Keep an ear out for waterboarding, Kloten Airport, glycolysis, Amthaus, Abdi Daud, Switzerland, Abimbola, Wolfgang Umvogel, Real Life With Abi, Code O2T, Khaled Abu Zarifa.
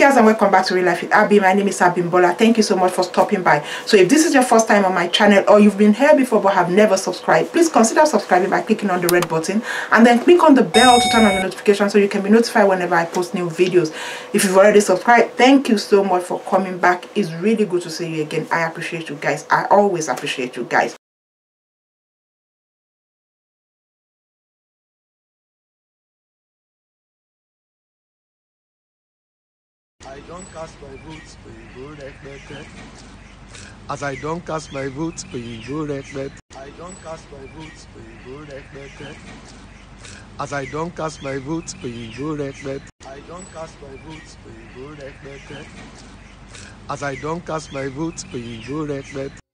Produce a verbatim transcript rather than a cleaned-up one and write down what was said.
guys, and welcome back to Real Life with Abi. My name is Abimbola. Thank you so much for stopping by. So if this is your first time on my channel, or you've been here before but have never subscribed, please consider subscribing by clicking on the red button, and then click on the bell to turn on your notifications so you can be notified whenever I post new videos. If you've already subscribed, thank you so much for coming back. It's really good to see you again. I appreciate you guys. I always appreciate you guys. I don't cast my votes for you, go red. As I don't cast my votes for you, go red. I don't cast my votes for you, go red. As I don't cast my votes for you, go red. I don't cast my votes for you, go red. As I don't cast my votes for you, go red.